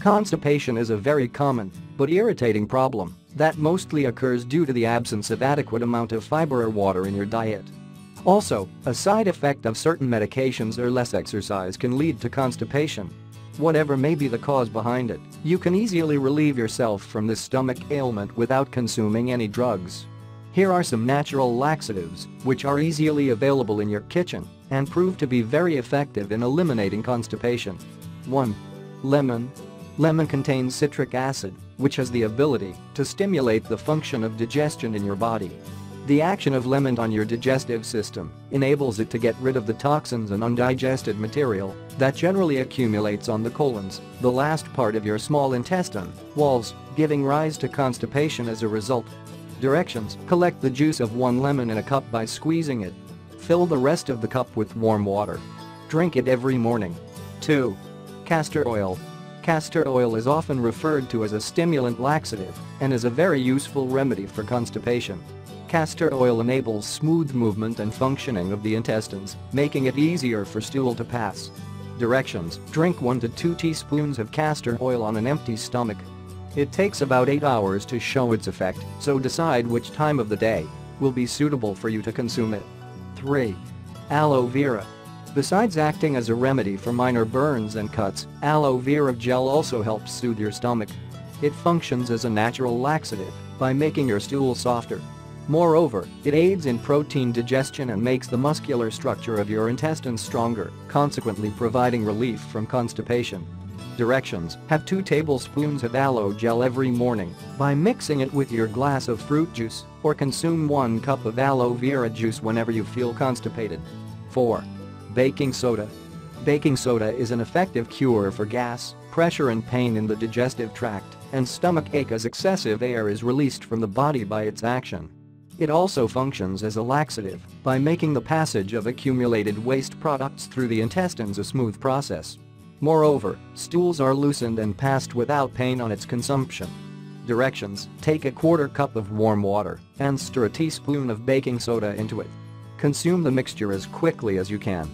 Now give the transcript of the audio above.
Constipation is a very common but irritating problem that mostly occurs due to the absence of adequate amount of fiber or water in your diet. Also, a side effect of certain medications or less exercise can lead to constipation. Whatever may be the cause behind it, you can easily relieve yourself from this stomach ailment without consuming any drugs. Here are some natural laxatives, which are easily available in your kitchen and prove to be very effective in eliminating constipation. 1. Lemon. Lemon contains citric acid, which has the ability to stimulate the function of digestion in your body. The action of lemon on your digestive system enables it to get rid of the toxins and undigested material that generally accumulates on the colons, the last part of your small intestine, walls, giving rise to constipation as a result. Directions: collect the juice of 1 lemon in a cup by squeezing it. Fill the rest of the cup with warm water. Drink it every morning. 2. Castor oil. Castor oil is often referred to as a stimulant laxative and is a very useful remedy for constipation. Castor oil enables smooth movement and functioning of the intestines, making it easier for stool to pass. Directions: drink 1 to 2 teaspoons of castor oil on an empty stomach. It takes about 8 hours to show its effect, so decide which time of the day will be suitable for you to consume it. 3. Aloe vera. Besides acting as a remedy for minor burns and cuts, aloe vera gel also helps soothe your stomach. It functions as a natural laxative by making your stool softer. Moreover, it aids in protein digestion and makes the muscular structure of your intestines stronger, consequently providing relief from constipation. Directions: have 2 tablespoons of aloe gel every morning by mixing it with your glass of fruit juice, or consume 1 cup of aloe vera juice whenever you feel constipated. 4. Baking soda. Baking soda is an effective cure for gas, pressure and pain in the digestive tract and stomach ache as excessive air is released from the body by its action. It also functions as a laxative by making the passage of accumulated waste products through the intestines a smooth process. Moreover, stools are loosened and passed without pain on its consumption. Directions: take a quarter cup of warm water and stir a teaspoon of baking soda into it. Consume the mixture as quickly as you can.